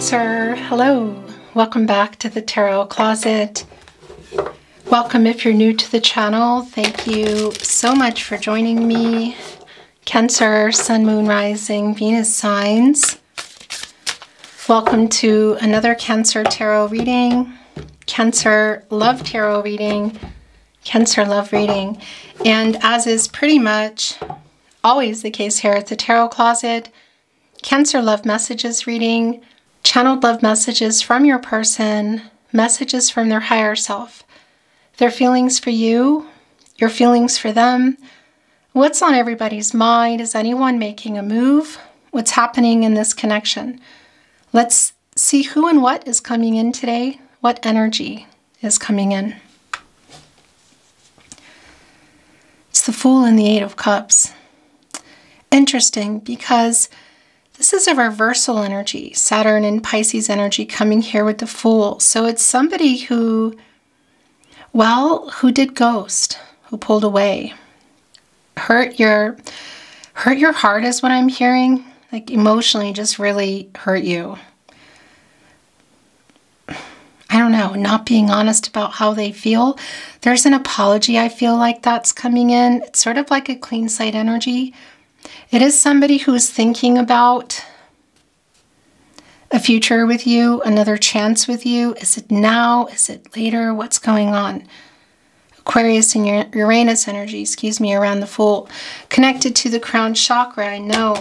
Cancer, hello. Welcome back to the Tarot Closet. Welcome if you're new to the channel. Thank you so much for joining me. Cancer, Sun, Moon, Rising, Venus signs. Welcome to another Cancer Tarot reading. Cancer Love Tarot reading. Cancer Love reading. And as is pretty much always the case here at the Tarot Closet, Cancer Love Messages reading, channeled love messages from your person, messages from their higher self, their feelings for you, your feelings for them, what's on everybody's mind, is anyone making a move, what's happening in this connection. Let's see who and what is coming in today, what energy is coming in. It's the Fool and the Eight of Cups. Interesting, because this is a reversal energy, Saturn and Pisces energy coming here with the Fool. So it's somebody who, well, who did ghost, who pulled away. Hurt your heart is what I'm hearing. Like emotionally just really hurt you. I don't know, not being honest about how they feel. There's an apology I feel like that's coming in. It's sort of like a clean slate energy. It is somebody who is thinking about a future with you, another chance with you. Is it now? Is it later? What's going on? Aquarius and Uranus energy, excuse me, around the Fool. Connected to the crown chakra, I know.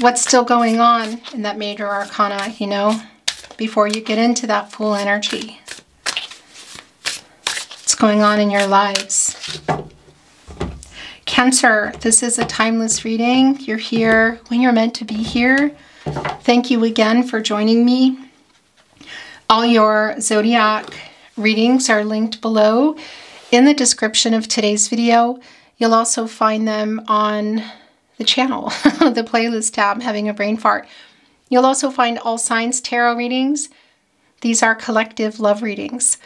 What's still going on in that major arcana, you know, before you get into that Fool energy? Going on in your lives. Cancer, this is a timeless reading. You're here when you're meant to be here. Thank you again for joining me. All your zodiac readings are linked below in the description of today's video. You'll also find them on the channel, the playlist tab. I'm having a brain fart. You'll also find all signs tarot readings. These are collective love readings.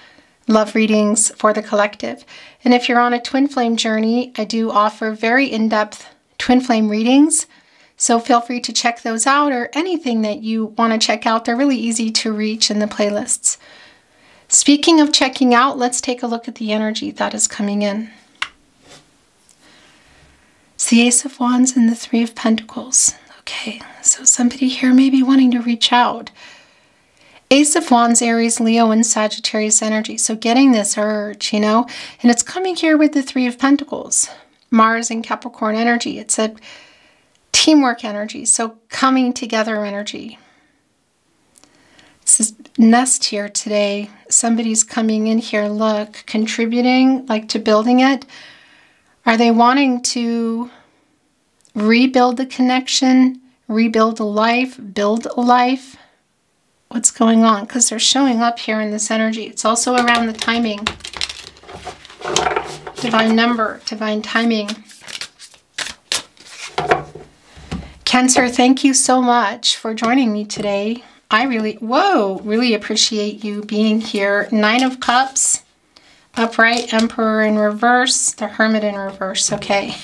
Love readings for the collective. And if you're on a twin flame journey, I do offer very in-depth twin flame readings. So feel free to check those out or anything that you want to check out. They're really easy to reach in the playlists. Speaking of checking out, let's take a look at the energy that is coming in. It's the Ace of Wands and the Three of Pentacles. Okay, so somebody here may be wanting to reach out. Ace of Wands, Aries, Leo, and Sagittarius energy. So getting this urge, you know, and it's coming here with the Three of Pentacles, Mars and Capricorn energy. It's a teamwork energy. So coming together energy. It's this nest here today. Somebody's coming in here, look, contributing like to building it. Are they wanting to rebuild the connection, rebuild a life, build a life? What's going on? Because they're showing up here in this energy. It's also around the timing. Divine number, divine timing. Cancer, thank you so much for joining me today. I really appreciate you being here. Nine of Cups, upright, Emperor in reverse, the Hermit in reverse. Okay,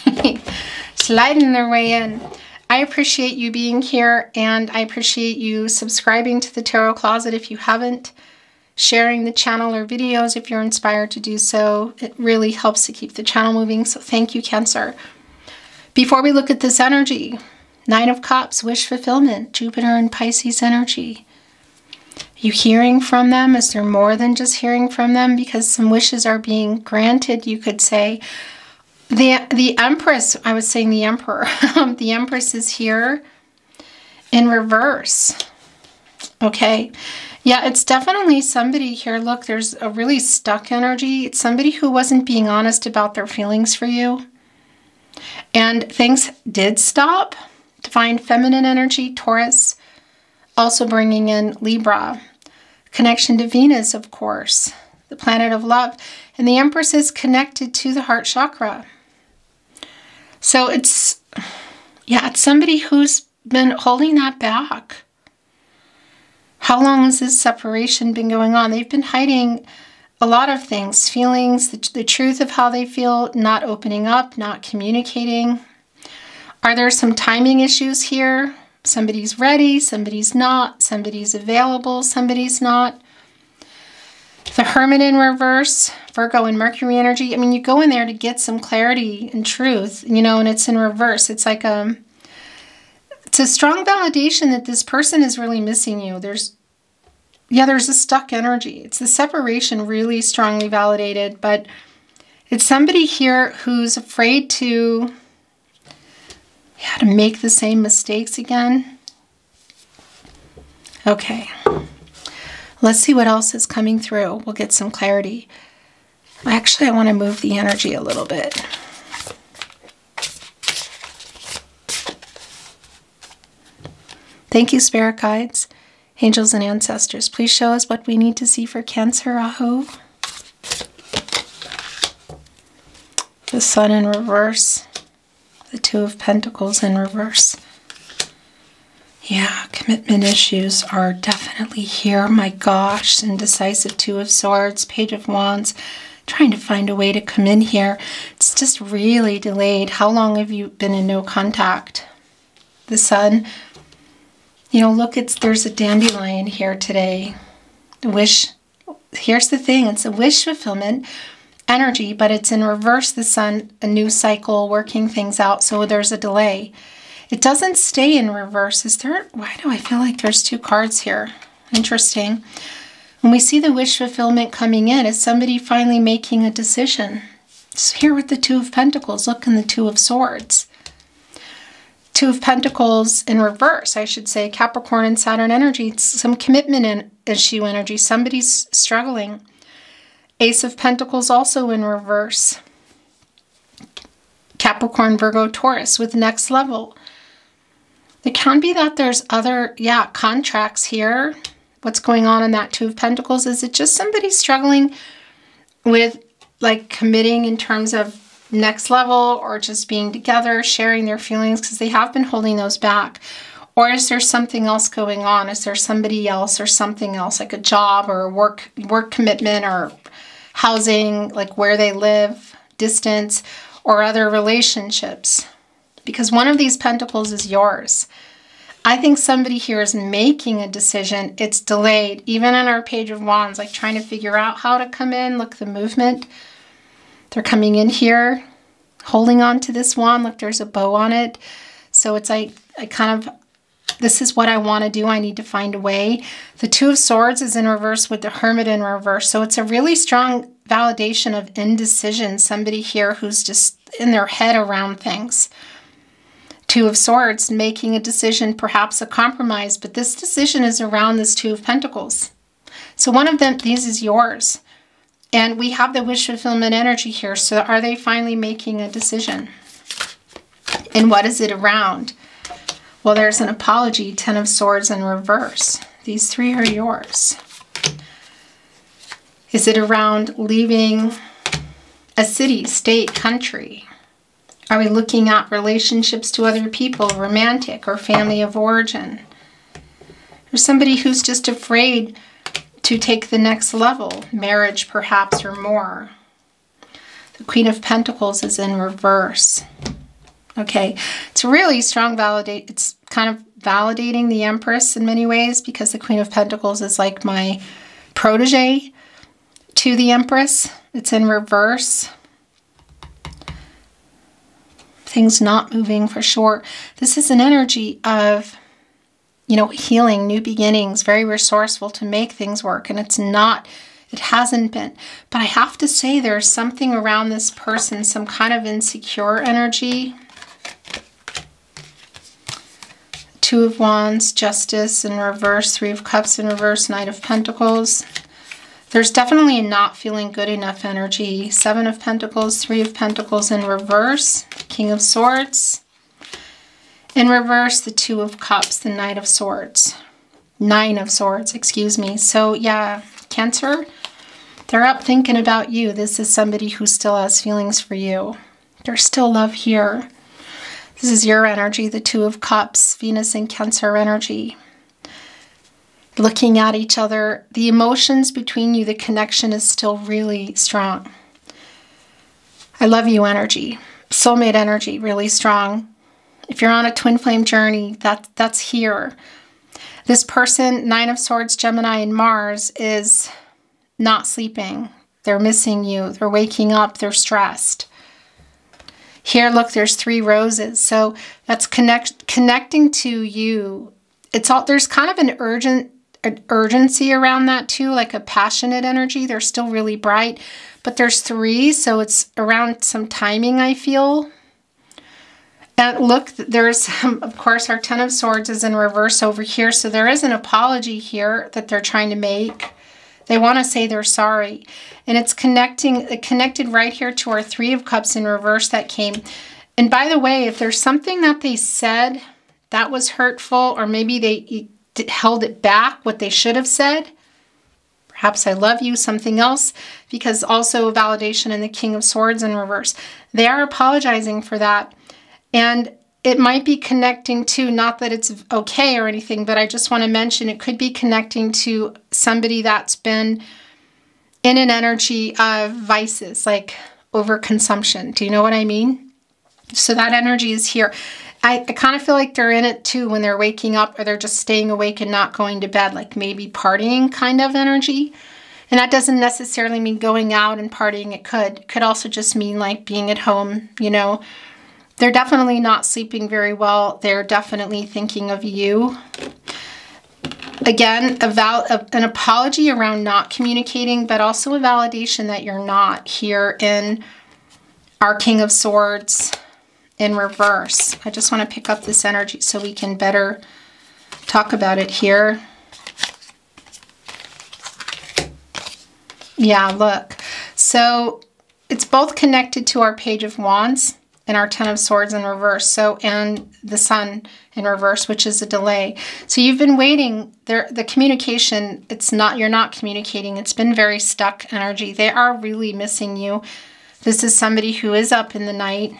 sliding their way in. I appreciate you being here, and I appreciate you subscribing to the Tarot Closet if you haven't, sharing the channel or videos if you're inspired to do so. It really helps to keep the channel moving, so thank you, Cancer. Before we look at this energy, Nine of Cups, wish fulfillment, Jupiter and Pisces energy. Are you hearing from them? Is there more than just hearing from them? Because some wishes are being granted, you could say. The Empress, I was saying the Emperor, the Empress is here in reverse. Okay. Yeah, it's definitely somebody here. Look, there's a really stuck energy. It's somebody who wasn't being honest about their feelings for you. And things did stop. Divine feminine energy, Taurus, also bringing in Libra. Connection to Venus, of course, the planet of love. And the Empress is connected to the heart chakra. So it's, yeah, it's somebody who's been holding that back. How long has this separation been going on? They've been hiding a lot of things, feelings, the truth of how they feel, not opening up, not communicating. Are there some timing issues here? Somebody's ready, somebody's not, somebody's available, somebody's not. The Hermit in reverse, Virgo and Mercury energy. I mean, you go in there to get some clarity and truth, you know, and it's in reverse. It's like it's a strong validation that this person is really missing you. There's a stuck energy. It's the separation really strongly validated, but it's somebody here who's afraid to make the same mistakes again. Okay. Let's see what else is coming through. We'll get some clarity. Actually, I want to move the energy a little bit. Thank you, Spirit Guides, Angels, and Ancestors. Please show us what we need to see for Cancer, Rahu. The Sun in reverse. The Two of Pentacles in reverse. Yeah, commitment issues are definitely here. My gosh, indecisive Two of Swords, Page of Wands, trying to find a way to come in here. It's just really delayed. How long have you been in no contact? The Sun. You know, look, there's a dandelion here today. The wish. Here's the thing. It's a wish fulfillment energy, but it's in reverse, the Sun, a new cycle, working things out. So there's a delay. It doesn't stay in reverse. Is there? Why do I feel like there's two cards here? Interesting. When we see the wish fulfillment coming in, it's somebody finally making a decision. So here with the Two of Pentacles, look, in the Two of Swords. Two of Pentacles in reverse, I should say, Capricorn and Saturn energy. It's some commitment issue energy. Somebody's struggling. Ace of Pentacles also in reverse. Capricorn, Virgo, Taurus with next level. It can be that there's other, contracts here. What's going on in that Two of Pentacles? Is it just somebody struggling with, like, committing in terms of next level, or just being together, sharing their feelings, because they have been holding those back? Or is there something else going on? Is there somebody else or something else, like a job or a work commitment or housing, like where they live, distance, or other relationships? Because one of these pentacles is yours. I think somebody here is making a decision. It's delayed, even in our Page of Wands, like trying to figure out how to come in. Look, the movement. They're coming in here, holding on to this wand. Look, there's a bow on it. So it's like, this is what I want to do. I need to find a way. The Two of Swords is in reverse with the Hermit in reverse. So it's a really strong validation of indecision. Somebody here who's just in their head around things. Two of Swords, making a decision, perhaps a compromise, but this decision is around this Two of Pentacles. So one of them, these is yours. And we have the wish fulfillment energy here. So are they finally making a decision? And what is it around? Well, there's an apology, Ten of Swords in reverse. These three are yours. Is it around leaving a city, state, country? Are we looking at relationships to other people, romantic or family of origin? Or somebody who's just afraid to take the next level, marriage perhaps, or more. The Queen of Pentacles is in reverse. Okay, it's really strong validate. It's kind of validating the Empress in many ways, because the Queen of Pentacles is like my protege to the Empress. It's in reverse. Things not moving for sure. This is an energy of, you know, healing, new beginnings, very resourceful to make things work. And it's not, it hasn't been. But I have to say there's something around this person, some kind of insecure energy. Two of Wands, Justice in reverse, Three of Cups in reverse, Knight of Pentacles. There's definitely a not feeling good enough energy. Seven of Pentacles, Three of Pentacles in reverse, King of Swords. In reverse, the Two of Cups, the Knight of Swords. Nine of Swords, excuse me. So yeah, Cancer, they're up thinking about you. This is somebody who still has feelings for you. There's still love here. This is your energy, the Two of Cups, Venus and Cancer energy. Looking at each other, the emotions between you, the connection is still really strong. I love you energy, soulmate energy, really strong. If you're on a twin flame journey, that's here. This person, Nine of Swords, Gemini, and Mars, is not sleeping. They're missing you. They're waking up. They're stressed. Here, look, there's three roses. So that's connecting to you. It's all, there's kind of an urgency around that too, like a passionate energy. They're still really bright, but there's three, so it's around some timing, I feel. And look, there's, of course, our Ten of Swords is in reverse over here, so there is an apology here that they're trying to make. They want to say they're sorry. And it's connected right here to our Three of Cups in reverse that came. And by the way, if there's something that they said that was hurtful, or maybe they held it back, what they should have said, perhaps I love you, something else, because also validation in the King of Swords in reverse. They are apologizing for that. And it might be connecting to, not that it's okay or anything, but I just want to mention it could be connecting to somebody that's been in an energy of vices, like overconsumption. Do you know what I mean? So that energy is here. I kind of feel like they're in it too when they're waking up, or they're just staying awake and not going to bed, like maybe partying kind of energy. And that doesn't necessarily mean going out and partying. It could also just mean like being at home, you know. They're definitely not sleeping very well. They're definitely thinking of you. Again, an apology around not communicating, but also a validation that you're not, here in our King of Swords in reverse. I just want to pick up this energy so we can better talk about it here. Yeah, look. So it's both connected to our Page of Wands and our Ten of Swords in reverse, so, and the Sun in reverse, which is a delay. So you've been waiting. The communication, it's not, you're not communicating. It's been very stuck energy. They are really missing you. This is somebody who is up in the night.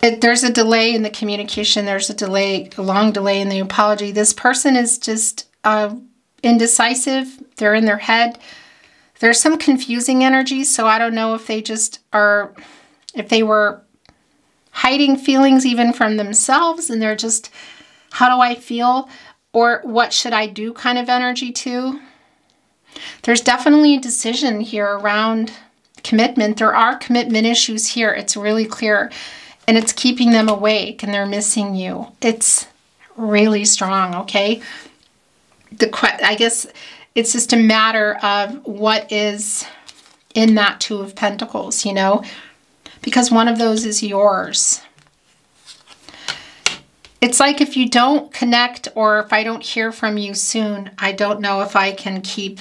There's a delay in the communication. There's a delay, a long delay in the apology. This person is just indecisive. They're in their head. There's some confusing energy, so I don't know if they just are... If they were hiding feelings even from themselves, and they're just, how do I feel? Or what should I do kind of energy too. There's definitely a decision here around commitment. There are commitment issues here. It's really clear. And it's keeping them awake, and they're missing you. It's really strong, okay? I guess it's just a matter of what is in that Two of Pentacles, you know? Because one of those is yours. It's like, if you don't connect, or if I don't hear from you soon, I don't know if I can keep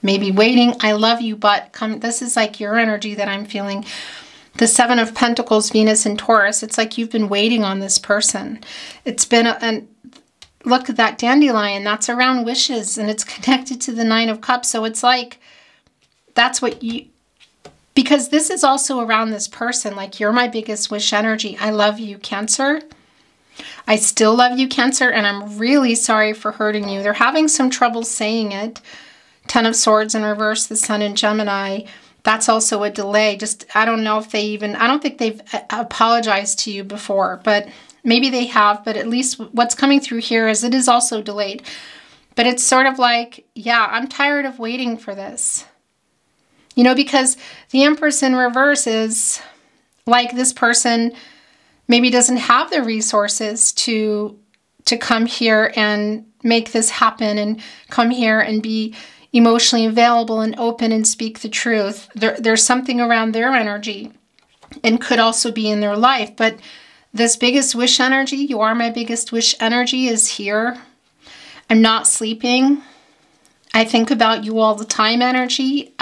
maybe waiting. I love you, but come. This is like your energy that I'm feeling. The Seven of Pentacles, Venus in Taurus. It's like you've been waiting on this person. It's been, look at that dandelion. That's around wishes, and it's connected to the Nine of Cups. So it's like, that's what you... Because this is also around this person, like, you're my biggest wish energy. I love you, Cancer. I still love you, Cancer, and I'm really sorry for hurting you. They're having some trouble saying it. Ten of Swords in reverse, the Sun in Gemini. That's also a delay. Just, I don't know if they even, I don't think they've apologized to you before, but maybe they have, but at least what's coming through here is it is also delayed. But it's sort of like, yeah, I'm tired of waiting for this. You know, because the Empress in reverse is like, this person maybe doesn't have the resources to come here and make this happen, and come here and be emotionally available and open and speak the truth. There's something around their energy, and could also be in their life. But this biggest wish energy, you are my biggest wish energy, is here. I'm not sleeping. I think about you all the time energy.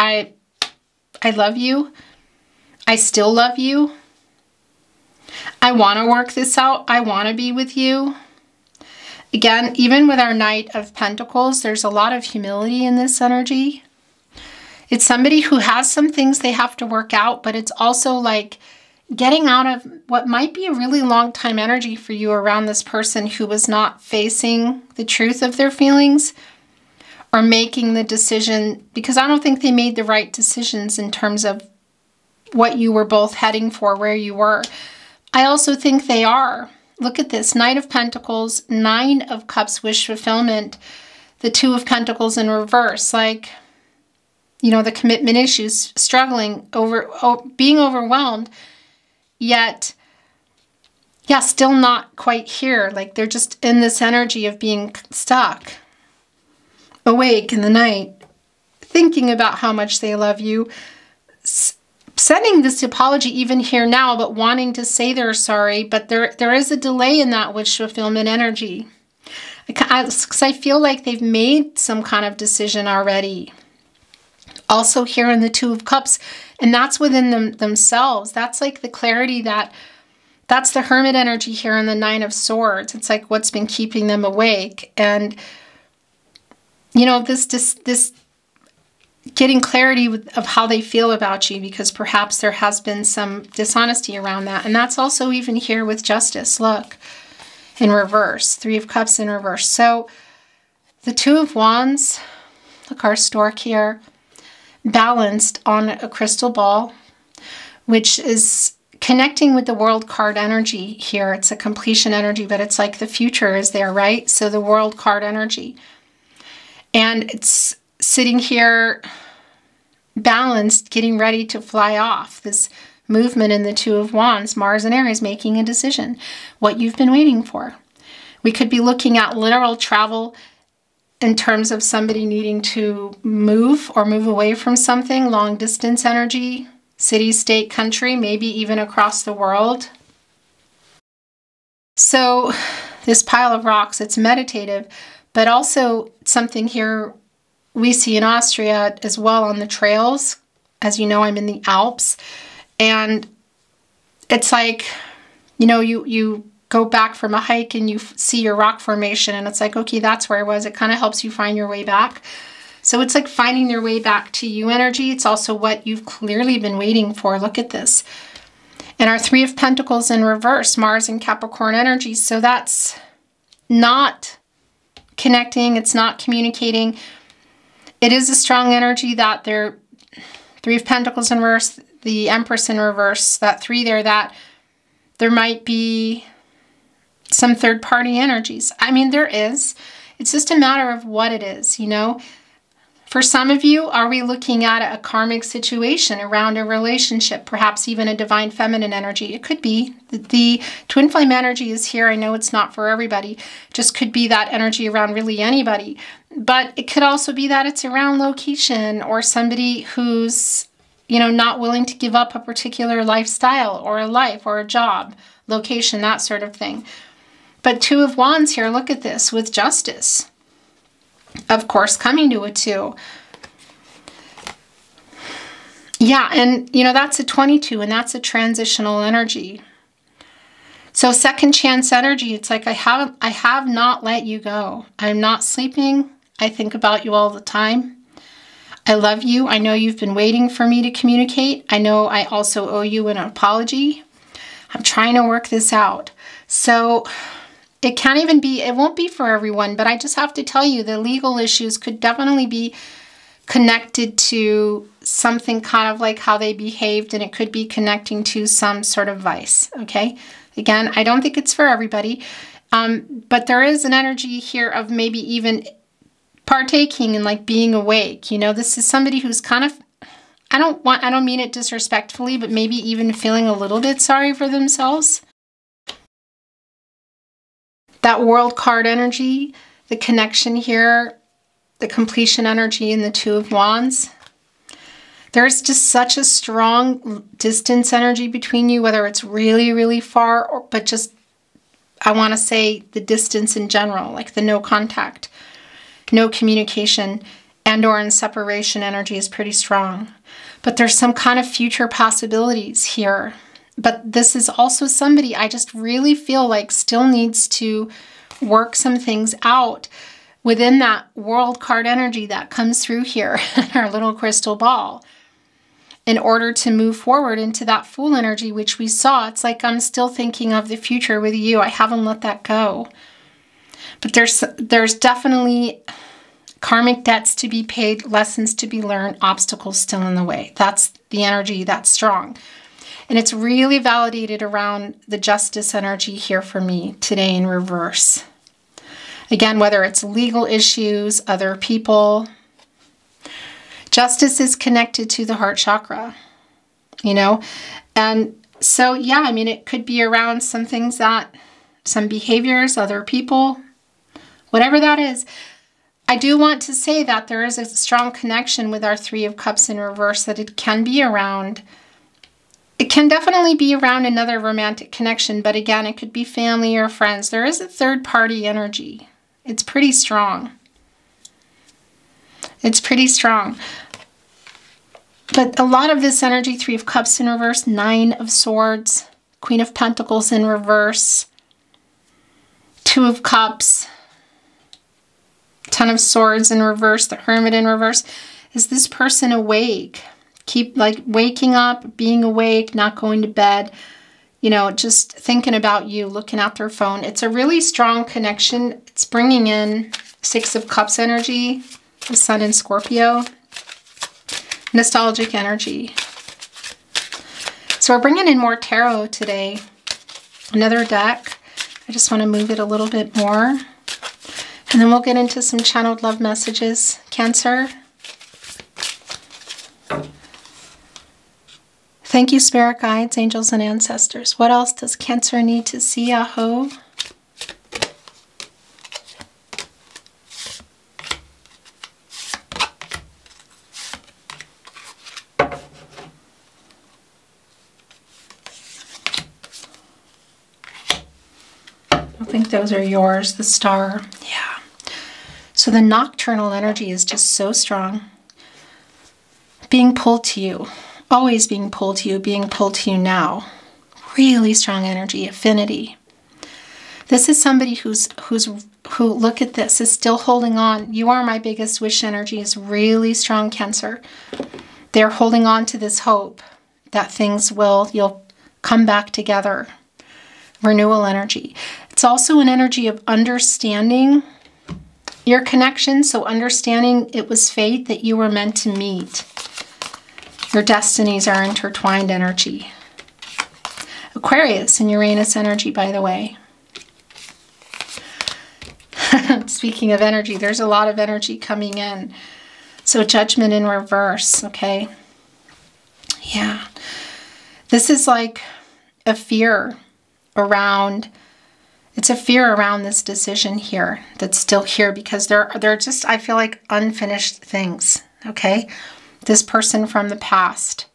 I love you. I still love you. I want to work this out. I want to be with you. Again, even with our Knight of Pentacles, there's a lot of humility in this energy. It's somebody who has some things they have to work out, but it's also like getting out of what might be a really long time energy for you around this person who was not facing the truth of their feelings. Or making the decision, because I don't think they made the right decisions in terms of what you were both heading for, where you were. I also think they are. Look at this, Knight of Pentacles, Nine of Cups, wish fulfillment, the Two of Pentacles in reverse, like, you know, the commitment issues, struggling, being overwhelmed, yet, yeah, still not quite here. Like, they're just in this energy of being stuck, awake in the night, thinking about how much they love you, sending this apology even here now, but wanting to say they're sorry, but there is a delay in that wish fulfillment energy. Because I feel like they've made some kind of decision already. Also here in the Two of Cups, and that's within themselves. That's like the clarity that's the Hermit energy here in the Nine of Swords. It's like what's been keeping them awake. And, you know, this getting clarity of how they feel about you, because perhaps there has been some dishonesty around that. And that's also even here with Justice. Look, in reverse, Three of Cups in reverse. So the Two of Wands, look, our stork here, balanced on a crystal ball, which is connecting with the World card energy here. It's a completion energy, but it's like the future is there, right? So the World card energy. And it's sitting here balanced, getting ready to fly off. This movement in the Two of Wands, Mars and Aries, making a decision, what you've been waiting for. We could be looking at literal travel in terms of somebody needing to move or move away from something, long distance energy, city, state, country, maybe even across the world. So this pile of rocks, it's meditative, but also something here we see in Austria as well on the trails. As you know, I'm in the Alps. And it's like, you know, you go back from a hike and you see your rock formation and it's like, okay, that's where I was. It kind of helps you find your way back. So it's like finding their way back to you energy. It's also what you've clearly been waiting for. Look at this. And our Three of Pentacles in reverse, Mars and Capricorn energy. So that's not connecting. It's not communicating. It is a strong energy that they're, Three of Pentacles in reverse, the Empress in reverse, that three there, that there might be some third-party energies. I mean, there is. It's just a matter of what it is, you know. For some of you, are we looking at a karmic situation around a relationship, perhaps even a divine feminine energy? It could be. The twin flame energy is here. I know it's not for everybody. It just could be that energy around really anybody. But it could also be that it's around location or somebody who's, you know, not willing to give up a particular lifestyle or a life or a job, location, that sort of thing. But Two of Wands here, look at this, with Justice, of course, coming to a two. Yeah, and, you know, that's a 22, and that's a transitional energy. So second chance energy, it's like, I have not let you go. I'm not sleeping. I think about you all the time. I love you. I know you've been waiting for me to communicate. I know I also owe you an apology. I'm trying to work this out. So it can't even be, it won't be for everyone, but I just have to tell you the legal issues could definitely be connected to something kind of like how they behaved, and it could be connecting to some sort of vice, okay? Again, I don't think it's for everybody, but there is an energy here of maybe even partaking and like being awake. You know, this is somebody who's kind of, I don't mean it disrespectfully, but maybe even feeling a little bit sorry for themselves. That World card energy, the connection here, the completion energy in the Two of Wands. There's just such a strong distance energy between you, whether it's really, really far, or, but just, I want to say the distance in general, like the no contact. No communication and or in separation energy is pretty strong. But there's some kind of future possibilities here. But this is also somebody I just really feel like still needs to work some things out within that World card energy that comes through here in our little crystal ball in order to move forward into that Fool energy, which we saw. It's like, I'm still thinking of the future with you. I haven't let that go. But there's definitely karmic debts to be paid, lessons to be learned, obstacles still in the way. That's the energy that's strong. And it's really validated around the justice energy here for me today in reverse. Again, whether it's legal issues, other people, justice is connected to the heart chakra, you know? And so, yeah, I mean, it could be around some things that, some behaviors, other people, whatever that is. I do want to say that there is a strong connection with our Three of Cups in reverse, that it can be around, it can definitely be around another romantic connection, but again, it could be family or friends. There is a third party energy. It's pretty strong. It's pretty strong. But a lot of this energy, Three of Cups in reverse, Nine of Swords, Queen of Pentacles in reverse, Two of Cups, Ten of Swords in reverse, the Hermit in reverse. Is this person awake? Keep like waking up, being awake, not going to bed, you know, just thinking about you, looking at their phone. It's a really strong connection. It's bringing in Six of Cups energy, the Sun in Scorpio, nostalgic energy. So we're bringing in more tarot today. Another deck. I just want to move it a little bit more. And then we'll get into some channeled love messages, Cancer. Thank you, spirit guides, angels, and ancestors. What else does Cancer need to see, Aho? I think those are yours, the star. Yeah. So the nocturnal energy is just so strong. Being pulled to you, always being pulled to you, being pulled to you now. Really strong energy, affinity. This is somebody who, look at this, is still holding on. You are my biggest wish energy is really strong, Cancer. They're holding on to this hope that things will, you'll come back together. Renewal energy. It's also an energy of understanding your connection, so understanding it was fate that you were meant to meet. Your destinies are intertwined energy. Aquarius and Uranus energy, by the way. Speaking of energy, there's a lot of energy coming in. So judgment in reverse, okay? Yeah. This is like a fear around... It's a fear around this decision here that's still here because they're just, I feel like, unfinished things, okay? This person from the past.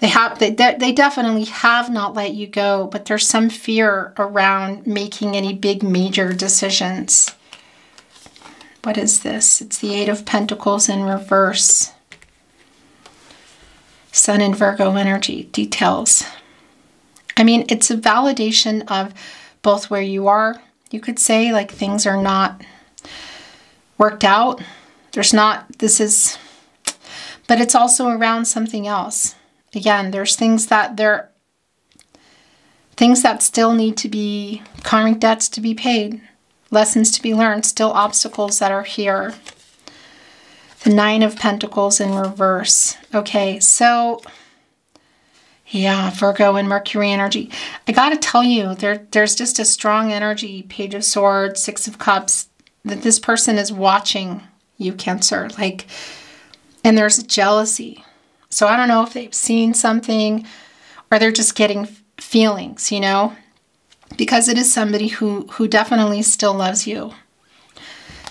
They definitely have not let you go, but there's some fear around making any big major decisions. What is this? It's the Eight of Pentacles in reverse. Sun in Virgo energy, details. I mean, it's a validation of... both where you are, you could say, like things are not worked out. There's not, this is, but it's also around something else. Again, there's things that still need to be, karmic debts to be paid, lessons to be learned, still obstacles that are here. The Nine of Pentacles in reverse. Okay, so... yeah, Virgo and Mercury energy. I gotta tell you, there's just a strong energy, Page of Swords, Six of Cups, that this person is watching you, Cancer. Like, and there's jealousy. So I don't know if they've seen something or they're just getting feelings, you know? Because it is somebody who definitely still loves you.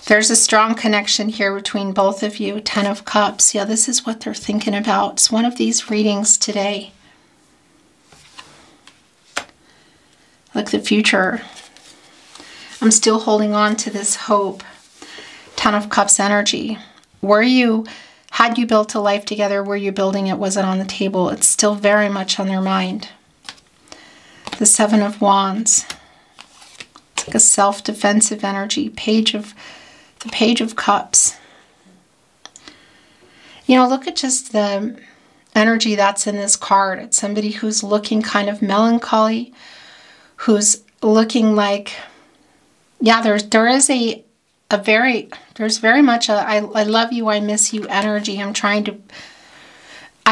There's a strong connection here between both of you, Ten of Cups. Yeah, this is what they're thinking about. It's one of these readings today. Like the future. I'm still holding on to this hope. Ten of Cups energy. Were you, had you built a life together, were you building it? Was it on the table? It's still very much on their mind. The Seven of Wands. It's like a self-defensive energy. The Page of Cups. You know, look at just the energy that's in this card. It's somebody who's looking kind of melancholy, who's looking like, yeah, there's very much a I love you, I miss you energy. I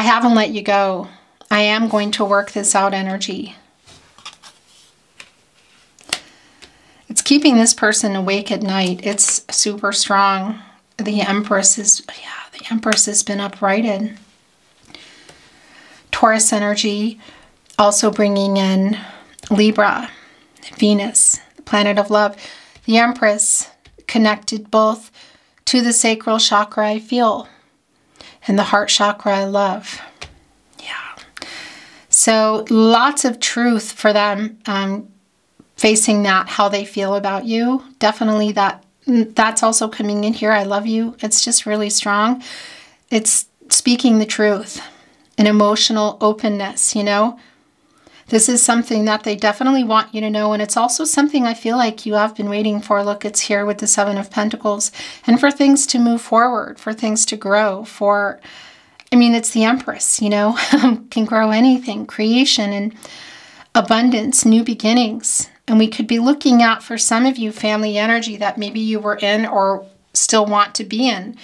haven't let you go. I am going to work this out energy. It's keeping this person awake at night. It's super strong. The Empress is, yeah, the Empress has been uprighted. Taurus energy, also bringing in Libra, Venus, the planet of love. The Empress connected both to the sacral chakra, I feel, and the heart chakra, I love. Yeah. So lots of truth for them facing that, how they feel about you. Definitely that's also coming in here. I love you. It's just really strong. It's speaking the truth, an emotional openness, you know. This is something that they definitely want you to know, and it's also something I feel like you have been waiting for. Look, it's here with the Seven of Pentacles, and for things to move forward, for things to grow, for, I mean, it's the Empress, you know, can grow anything, creation and abundance, new beginnings. And we could be looking at, for some of you, family energy that maybe you were in or still want to be in.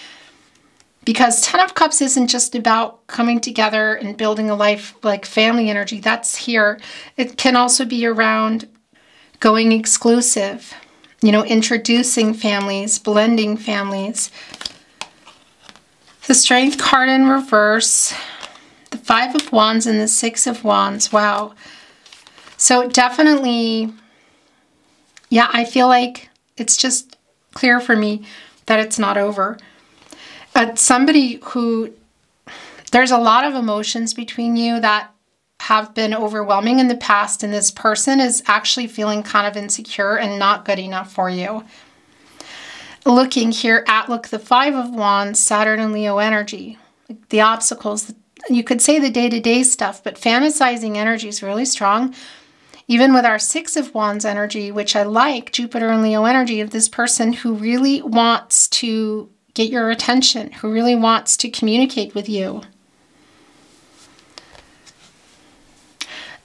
Because Ten of Cups isn't just about coming together and building a life, like family energy. That's here. It can also be around going exclusive, you know, introducing families, blending families. The Strength card in reverse, the Five of Wands and the Six of Wands. Wow. So definitely, yeah, I feel like it's just clear for me that it's not over. Somebody who, there's a lot of emotions between you that have been overwhelming in the past, and this person is actually feeling kind of insecure and not good enough for you. Looking here at, look, the Five of Wands, Saturn and Leo energy, the obstacles, you could say the day-to-day stuff, but fantasizing energy is really strong. Even with our Six of Wands energy, which I like, Jupiter and Leo energy, of this person who really wants to get your attention, who really wants to communicate with you.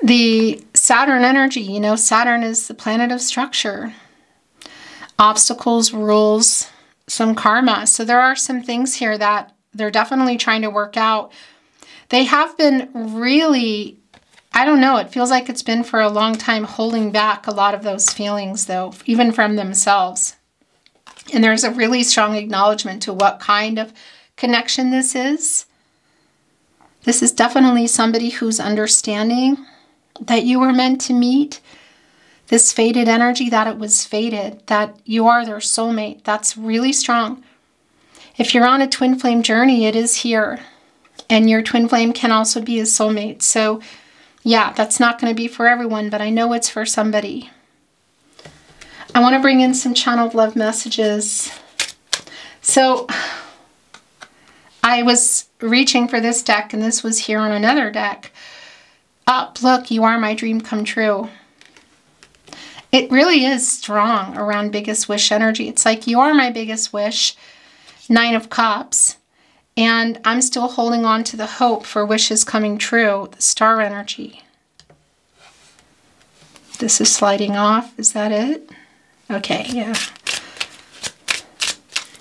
The Saturn energy, you know, Saturn is the planet of structure, obstacles, rules, some karma. So there are some things here that they're definitely trying to work out. They have been really, I don't know, it feels like it's been for a long time holding back a lot of those feelings though, even from themselves. And there's a really strong acknowledgement to what kind of connection this is. This is definitely somebody who's understanding that you were meant to meet. This fated energy, that it was fated, that you are their soulmate. That's really strong. If you're on a twin flame journey, it is here. And your twin flame can also be a soulmate. So yeah, that's not going to be for everyone, but I know it's for somebody. I want to bring in some channeled love messages. So I was reaching for this deck, and this was here on another deck. Up, look, you are my dream come true. It really is strong around biggest wish energy. It's like you are my biggest wish, Nine of Cups, and I'm still holding on to the hope for wishes coming true, the Star energy. This is sliding off. Is that it? Okay, yeah.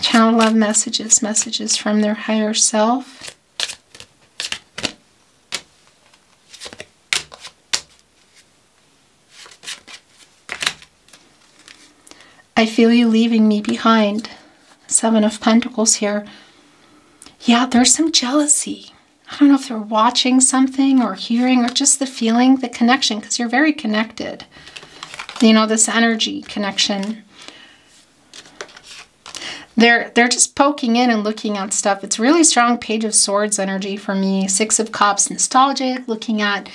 Channel love messages, messages from their higher self. I feel you leaving me behind. Seven of Pentacles here. Yeah, there's some jealousy. I don't know if they're watching something or hearing, or just the feeling, the connection, because you're very connected. You know, this energy connection. They're just poking in and looking at stuff. It's really strong Page of Swords energy for me. Six of Cups, nostalgic, looking at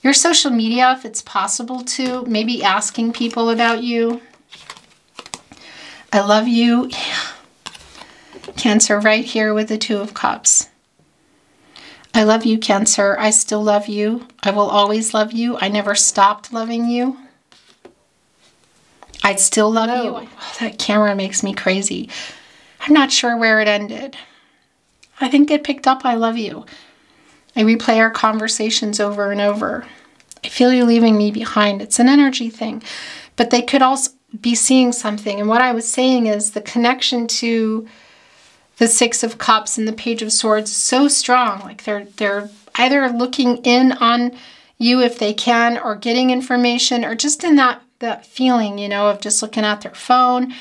your social media if it's possible to, maybe asking people about you. I love you. Yeah. Cancer right here with the Two of Cups. I love you, Cancer. I still love you. I will always love you. I never stopped loving you. I still love you. Oh, that camera makes me crazy. I'm not sure where it ended. I think it picked up I love you. I replay our conversations over and over. I feel you leaving me behind. It's an energy thing. But they could also be seeing something. And what I was saying is the connection to the Six of Cups and the Page of Swords is so strong. Like they're either looking in on you if they can, or getting information, or just in that feeling, you know, of just looking at their phone.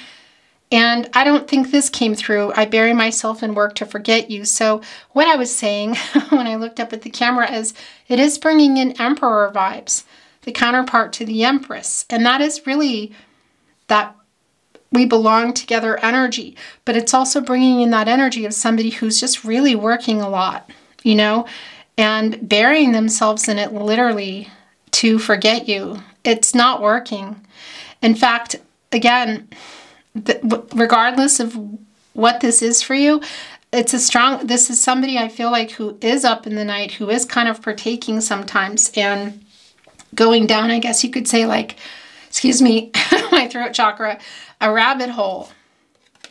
And I don't think this came through. I bury myself in work to forget you. So what I was saying when I looked up at the camera is it is bringing in Emperor vibes, the counterpart to the Empress. And that is really that we belong together energy, but it's also bringing in that energy of somebody who's just really working a lot, you know, and burying themselves in it literally to forget you. It's not working. In fact, again, regardless of what this is for you, it's a strong, this is somebody I feel like who is up in the night, who is kind of partaking sometimes and going down, I guess you could say, like, excuse me, my throat chakra, a rabbit hole,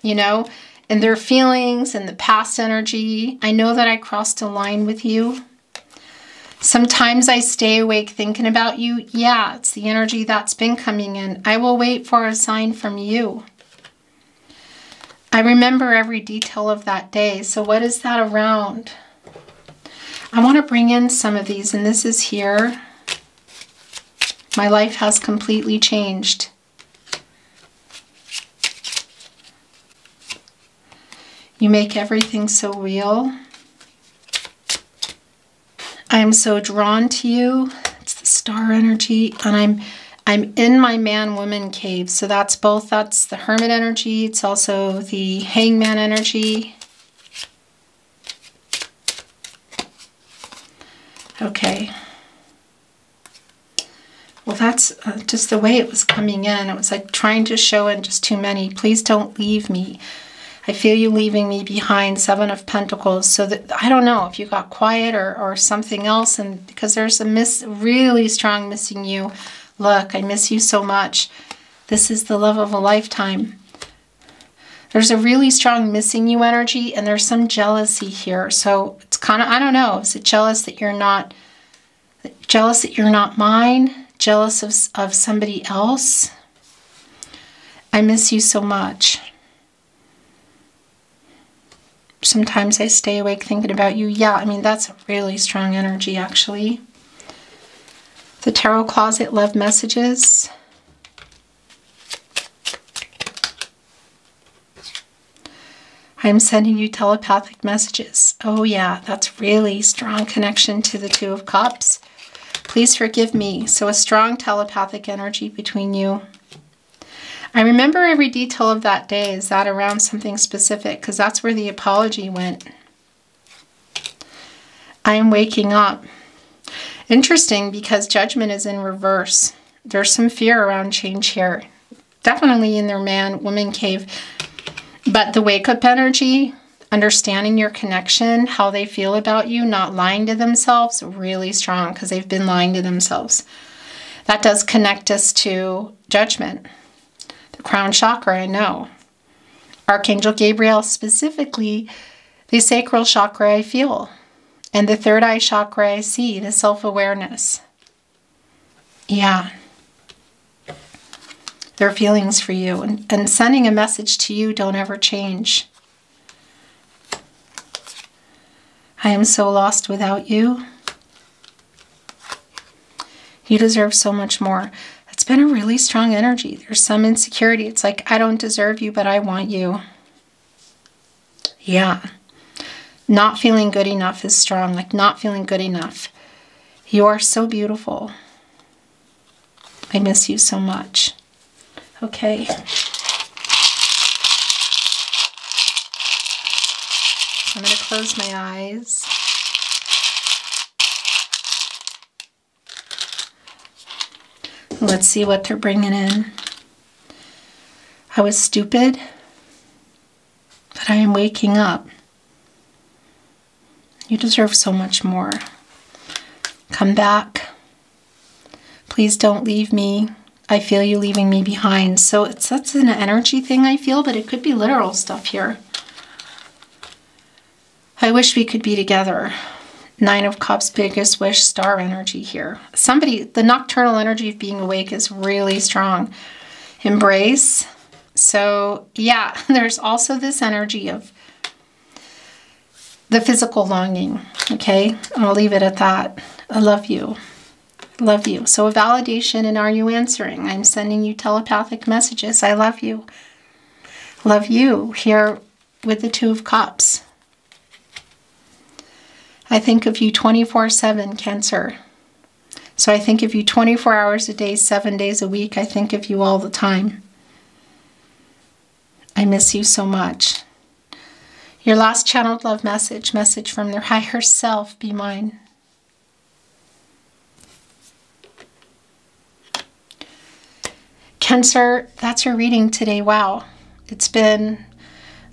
you know, and their feelings and the past energy. I know that I crossed a line with you. Sometimes I stay awake thinking about you. Yeah, it's the energy that's been coming in. I will wait for a sign from you. I remember every detail of that day. So what is that around? I want to bring in some of these, and this is here. My life has completely changed. You make everything so real. I am so drawn to you. It's the star energy. And I'm in my man-woman cave. So that's both. That's the hermit energy. It's also the hangman energy. Okay. Well, that's just the way it was coming in. It was like trying to show in just too many. Please don't leave me. I feel you leaving me behind. Seven of Pentacles. So that, I don't know if you got quiet or something else. And because there's a really strong missing you. Look, I miss you so much. This is the love of a lifetime. There's a really strong missing you energy, and there's some jealousy here. So it's kind of, I don't know. Is it jealous that you're not mine? Jealous of somebody else? I miss you so much. Sometimes I stay awake thinking about you. Yeah, I mean, that's a really strong energy, actually. The Tarot Closet love messages. I'm sending you telepathic messages. Oh, yeah, that's really strong connection to the Two of Cups. Please forgive me. So a strong telepathic energy between you. I remember every detail of that day. Is that around something specific? Because that's where the apology went. I am waking up. Interesting, because judgment is in reverse. There's some fear around change here. Definitely in their man-woman cave. But the wake-up energy, understanding your connection, how they feel about you, not lying to themselves, really strong, because they've been lying to themselves. That does connect us to judgment. The crown chakra, I know. Archangel Gabriel, specifically the sacral chakra, I feel. And the third eye chakra, I see, the self-awareness. Yeah. Their feelings for you. And sending a message to you, don't ever change. I am so lost without you. You deserve so much more. It's been a really strong energy. There's some insecurity. It's like, I don't deserve you, but I want you. Yeah. Not feeling good enough is strong. Like, not feeling good enough. You are so beautiful. I miss you so much. Okay. I'm going to close my eyes. Let's see what they're bringing in. I was stupid, but I am waking up. You deserve so much more. Come back. Please don't leave me. I feel you leaving me behind. So that's an energy thing, I feel, but it could be literal stuff here. I wish we could be together. Nine of Cups, biggest wish, star energy here. Somebody, the nocturnal energy of being awake is really strong. Embrace. So yeah, there's also this energy of the physical longing, okay? I'll leave it at that. I love you. Love you. So a validation in are you answering? I'm sending you telepathic messages. I love you. Love you here with the Two of Cups. I think of you 24/7, Cancer. So I think of you 24 hours a day, 7 days a week. I think of you all the time. I miss you so much. Your last channeled love message, message from their higher self, be mine. Cancer, that's your reading today. Wow. It's been,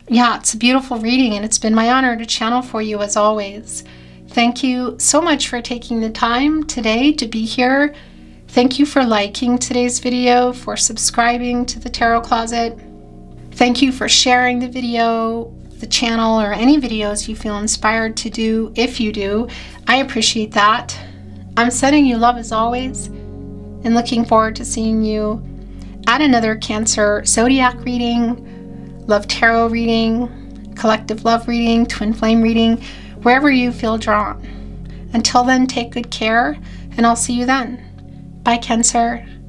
yeah, it's a beautiful reading, and it's been my honor to channel for you as always. Thank you so much for taking the time today to be here. Thank you for liking today's video, for subscribing to the Tarot Closet. Thank you for sharing the video, the channel, or any videos you feel inspired to do, if you do. I appreciate that. I'm sending you love as always, and looking forward to seeing you at another Cancer zodiac reading, love tarot reading, collective love reading, twin flame reading, wherever you feel drawn. Until then, take good care, and I'll see you then. Bye, Cancer.